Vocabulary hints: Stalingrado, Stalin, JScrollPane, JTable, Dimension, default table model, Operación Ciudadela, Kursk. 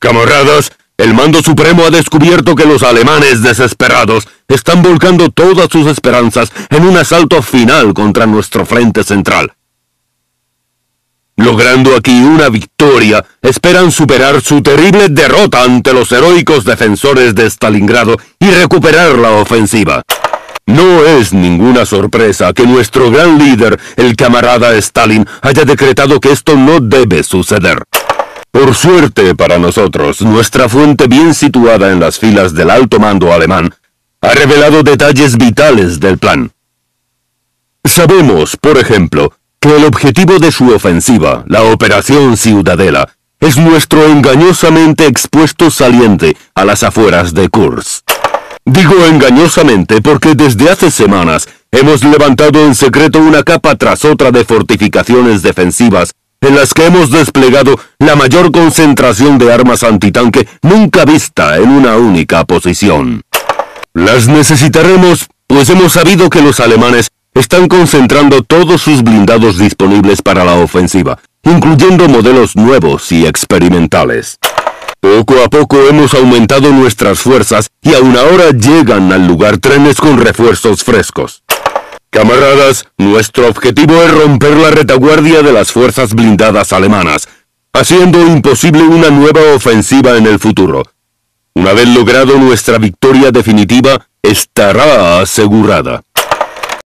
Camaradas, el mando supremo ha descubierto que los alemanes desesperados están volcando todas sus esperanzas en un asalto final contra nuestro frente central. Logrando aquí una victoria, esperan superar su terrible derrota ante los heroicos defensores de Stalingrado y recuperar la ofensiva. No es ninguna sorpresa que nuestro gran líder, el camarada Stalin, haya decretado que esto no debe suceder. Por suerte para nosotros, nuestra fuente bien situada en las filas del alto mando alemán ha revelado detalles vitales del plan. Sabemos, por ejemplo, que el objetivo de su ofensiva, la Operación Ciudadela, es nuestro engañosamente expuesto saliente a las afueras de Kursk. Digo engañosamente porque desde hace semanas hemos levantado en secreto una capa tras otra de fortificaciones defensivas en las que hemos desplegado la mayor concentración de armas antitanque nunca vista en una única posición. Las necesitaremos, pues hemos sabido que los alemanes están concentrando todos sus blindados disponibles para la ofensiva, incluyendo modelos nuevos y experimentales. Poco a poco hemos aumentado nuestras fuerzas y aún ahora llegan al lugar trenes con refuerzos frescos. Camaradas, nuestro objetivo es romper la retaguardia de las fuerzas blindadas alemanas, haciendo imposible una nueva ofensiva en el futuro. Una vez logrado, nuestra victoria definitiva estará asegurada.